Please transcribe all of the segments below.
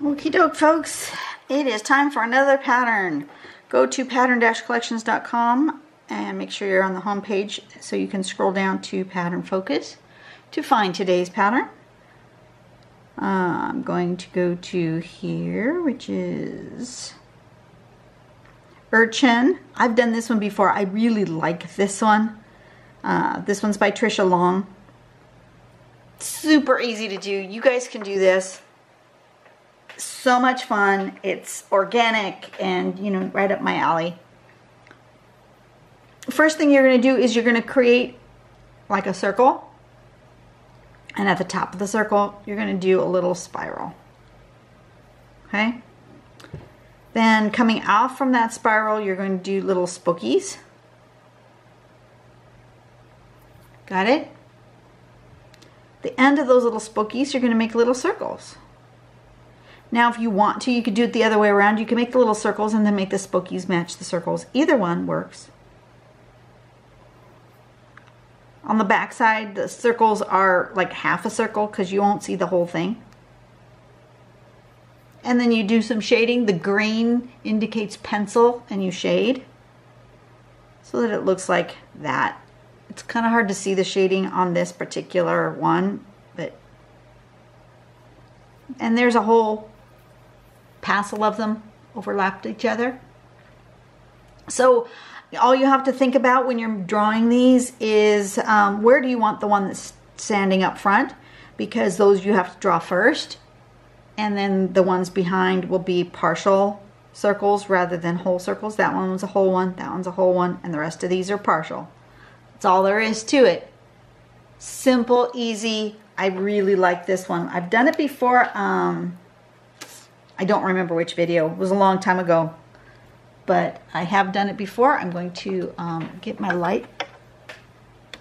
Okie doke, folks. It is time for another pattern. Go to pattern-collections.com and make sure you're on the home page so you can scroll down to pattern focus to find today's pattern. I'm going to go to here, which is Ur-Chen. I've done this one before. I really like this one. This one's by Trisha Long. Super easy to do. You guys can do this. So much fun. It's organic and, you know, right up my alley. First thing you're going to do is you're going to create like a circle. And at the top of the circle, you're going to do a little spiral. Okay? Then coming out from that spiral, you're going to do little spookies. Got it? At the end of those little spookies, you're going to make little circles. Now, if you want to, you could do it the other way around. You can make the little circles and then make the spookies match the circles. Either one works. On the back side, the circles are like half a circle because you won't see the whole thing. And then you do some shading. The green indicates pencil and you shade so that it looks like that. It's kind of hard to see the shading on this particular one, but and there's a whole passel of them overlapped each other. So all you have to think about when you're drawing these is where do you want the one that's standing up front, because those you have to draw first, and then the ones behind will be partial circles rather than whole circles. That one was a whole one, that one's a whole one, and the rest of these are partial. That's all there is to it. Simple, easy. I really like this one. I've done it before. I don't remember which video. It was a long time ago. But I have done it before. I'm going to get my light.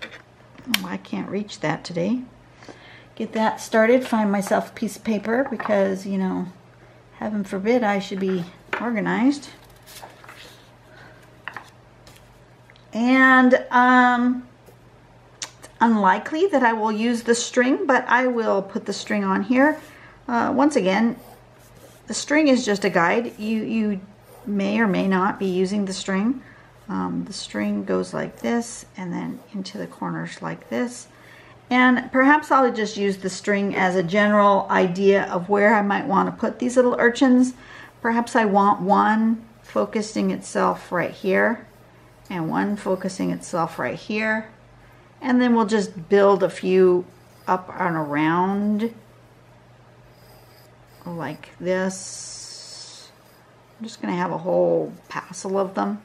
Oh, I can't reach that today. Get that started. Find myself a piece of paper because, you know, heaven forbid I should be organized. And it's unlikely that I will use the string, but I will put the string on here. Once again, the string is just a guide. You may or may not be using the string. The string goes like this and then into the corners like this, and perhaps I'll just use the string as a general idea of where I might want to put these little urchins. Perhaps I want one focusing itself right here and one focusing itself right here, and then we'll just build a few up and around like this. I'm just going to have a whole passel of them.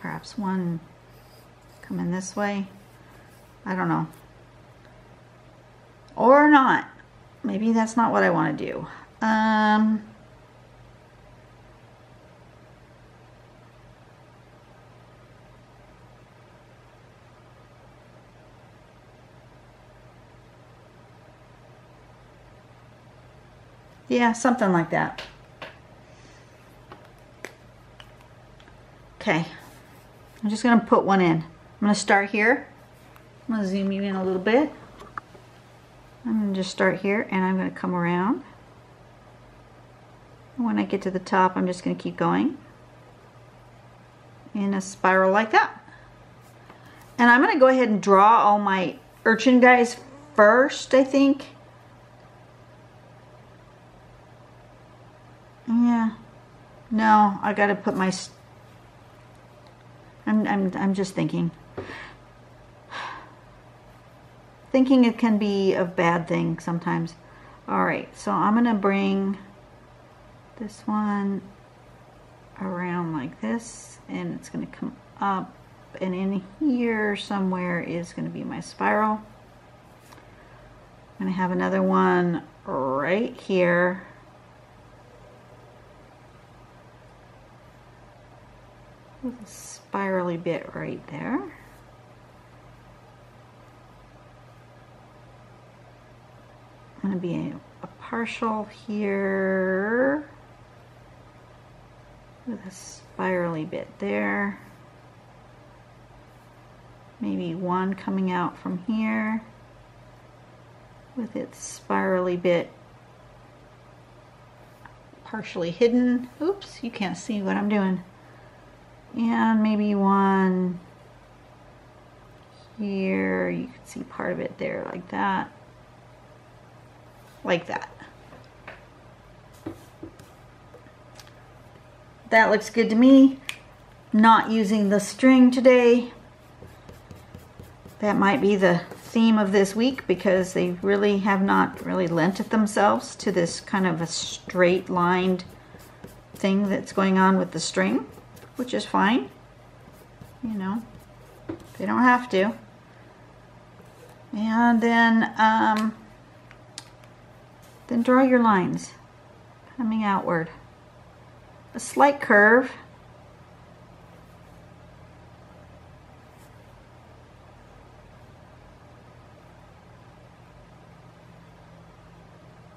Perhaps one coming this way. I don't know. Or not. Maybe that's not what I want to do. Yeah, something like that. Okay, I'm just going to put one in. I'm going to start here. I'm going to zoom you in a little bit. I'm going to just start here and I'm going to come around. When I get to the top, I'm just going to keep going in a spiral like that. And I'm going to go ahead and draw all my urchin guys first, I think. Yeah, no, I gotta put my, I'm just thinking. Thinking it can be a bad thing sometimes. All right, so I'm gonna bring this one around like this, and it's gonna come up, and in here somewhere is gonna be my spiral. I'm gonna have another one right here. With a spirally bit right there. I'm going to be a partial here with a spirally bit there. Maybe one coming out from here with its spirally bit partially hidden. Oops, you can't see what I'm doing. And maybe one here. You can see part of it there, like that. Like that. That looks good to me. Not using the string today. That might be the theme of this week, because they really have not really lent it themselves to this kind of a straight lined thing that's going on with the string, which is fine. You know, they don't have to. And then draw your lines coming outward. A slight curve.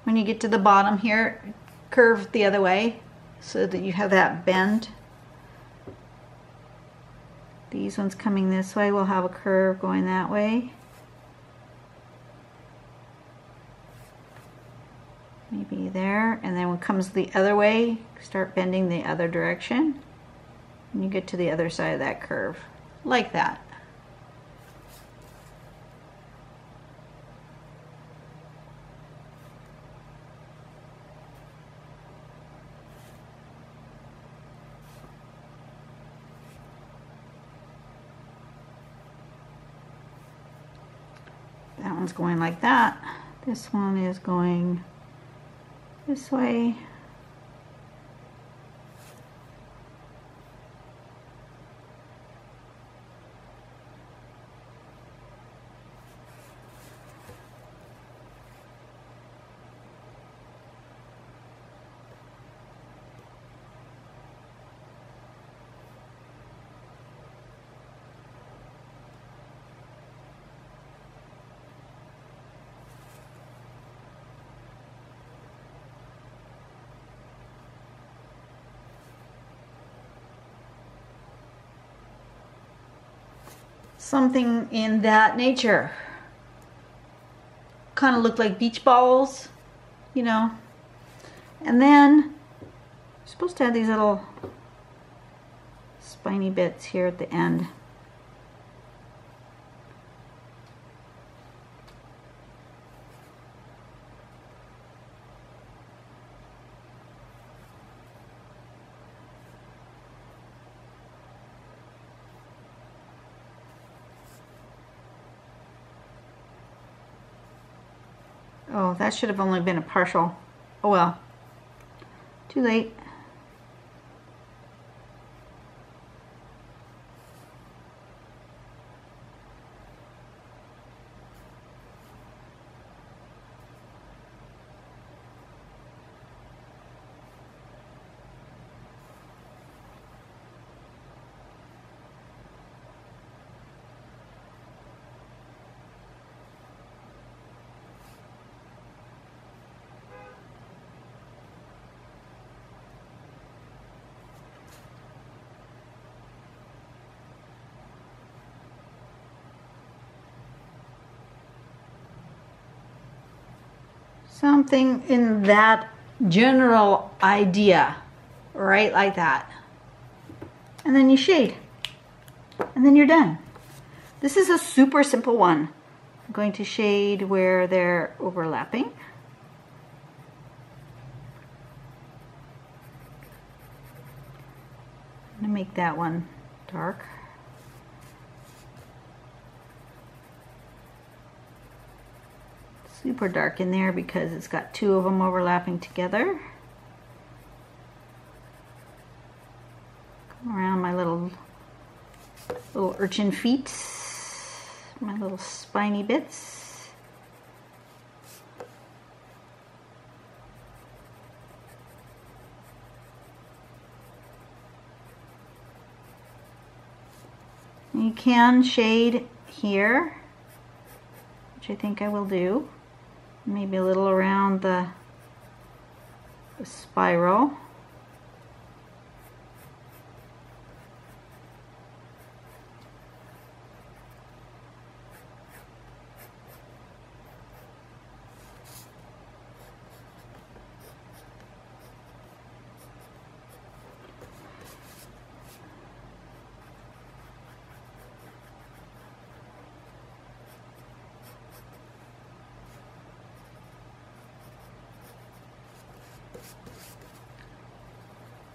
When you get to the bottom here, curve the other way so that you have that bend. These ones coming this way will have a curve going that way. Maybe there, and then when it comes the other way, start bending the other direction, and you get to the other side of that curve, like that. That one's going like that. This one is going this way. Something in that nature. Kind of looked like beach balls, you know. And then you're supposed to have these little spiny bits here at the end. Oh, that should have only been a partial. Oh well. Too late. Something in that general idea, right, like that. And then you shade, and then you're done. This is a super simple one. I'm going to shade where they're overlapping. I'm gonna make that one dark. Super dark in there because it's got two of them overlapping together. Come around my little urchin feet, my little spiny bits. You can shade here, which I think I will do. Maybe a little around the spiral.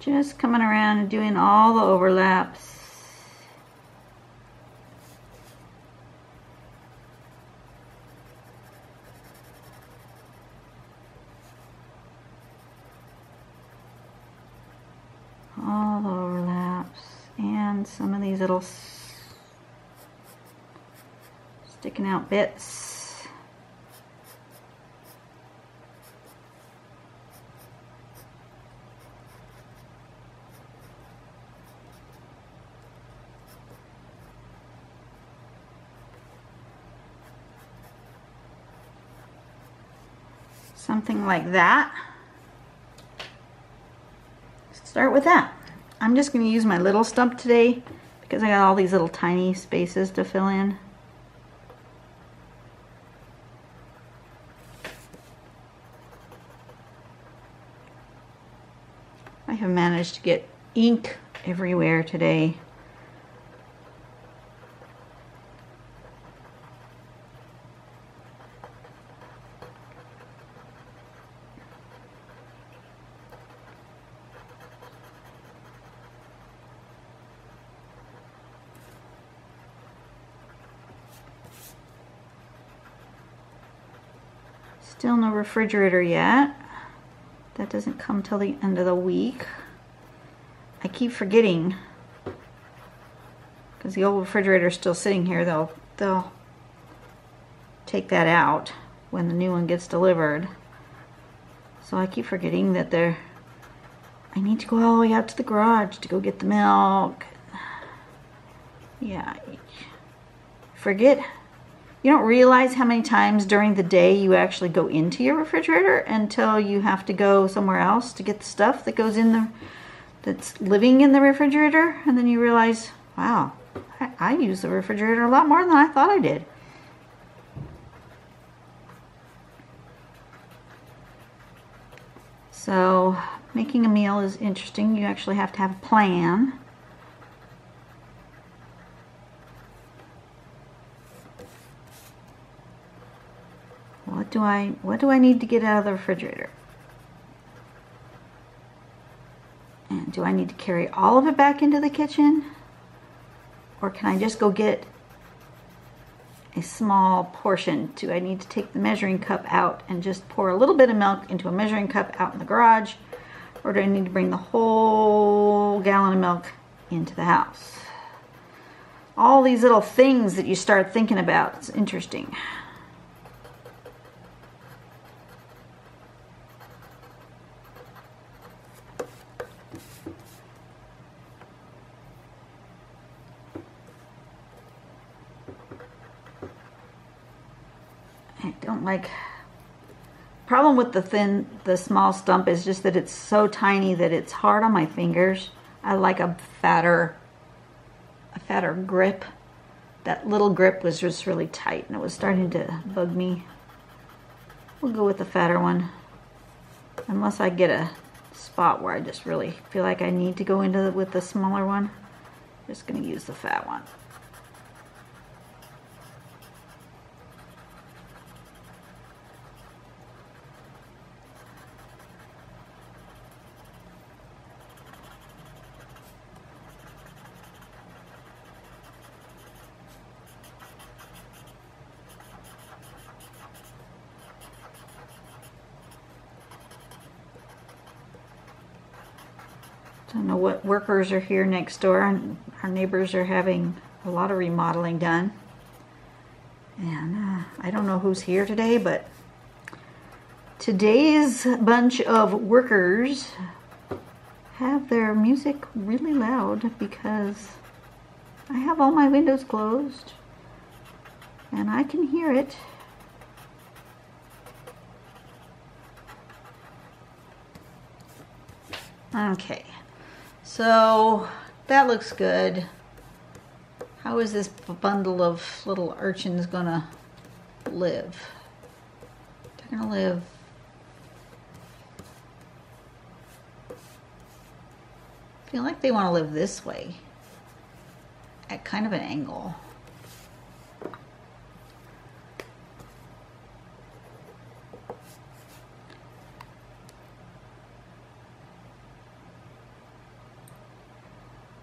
Just coming around and doing all the overlaps. All the overlaps. And some of these little sticking out bits. Something like that. Start with that. I'm just going to use my little stump today because I got all these little tiny spaces to fill in. I have managed to get ink everywhere today. Still no refrigerator yet. That doesn't come till the end of the week. I keep forgetting because the old refrigerator is still sitting here. They'll take that out when the new one gets delivered. So I keep forgetting that I need to go all the way out to the garage to go get the milk. Yeah, forget. You don't realize how many times during the day you actually go into your refrigerator until you have to go somewhere else to get the stuff that goes in that's living in the refrigerator, and then you realize, wow, I use the refrigerator a lot more than I thought I did. So making a meal is interesting. You actually have to have a plan. What do I need to get out of the refrigerator? And do I need to carry all of it back into the kitchen? Or can I just go get a small portion? Do I need to take the measuring cup out and just pour a little bit of milk into a measuring cup out in the garage? Or do I need to bring the whole gallon of milk into the house? All these little things that you start thinking about, it's interesting. Like, problem with the small stump is just that it's so tiny that it's hard on my fingers. I like a fatter grip. That little grip was just really tight and it was starting to bug me. We'll go with the fatter one. Unless I get a spot where I just really feel like I need to go with the smaller one. I'm just gonna use the fat one. Don't know what workers are here next door, and our neighbors are having a lot of remodeling done, and I don't know who's here today, but today's bunch of workers have their music really loud because I have all my windows closed and I can hear it. Okay. So that looks good. How is this bundle of little urchins gonna live? They're gonna live. I feel like they wanna live this way at kind of an angle.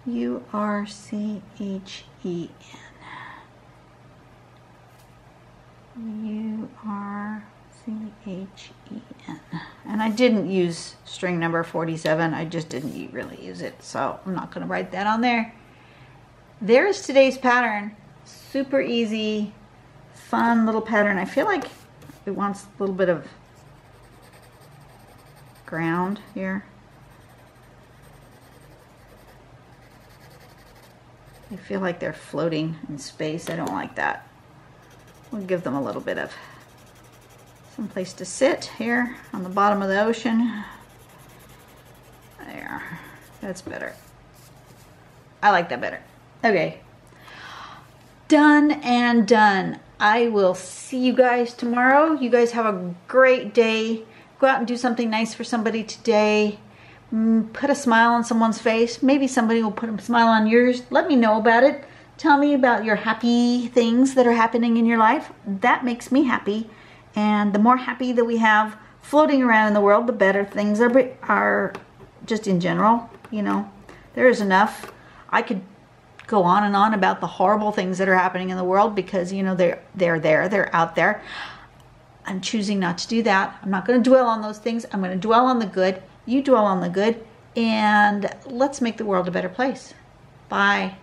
U-R-C-H-E-N. And I didn't use string number 47. I just didn't really use it, so I'm not going to write that on there. There's today's pattern. Super easy, fun little pattern. I feel like it wants a little bit of ground here. I feel like they're floating in space. I don't like that. We'll give them a little bit of some place to sit here on the bottom of the ocean. There, that's better. I like that better. Okay, done and done. I will see you guys tomorrow. You guys have a great day. Go out and do something nice for somebody today. Put a smile on someone's face. Maybe somebody will put a smile on yours. Let me know about it. Tell me about your happy things that are happening in your life. That makes me happy. And the more happy that we have floating around in the world, the better things are just in general. You know, there is enough. I could go on and on about the horrible things that are happening in the world because, you know, they're out there. I'm choosing not to do that. I'm not going to dwell on those things. I'm going to dwell on the good. You dwell on the good, and let's make the world a better place. Bye.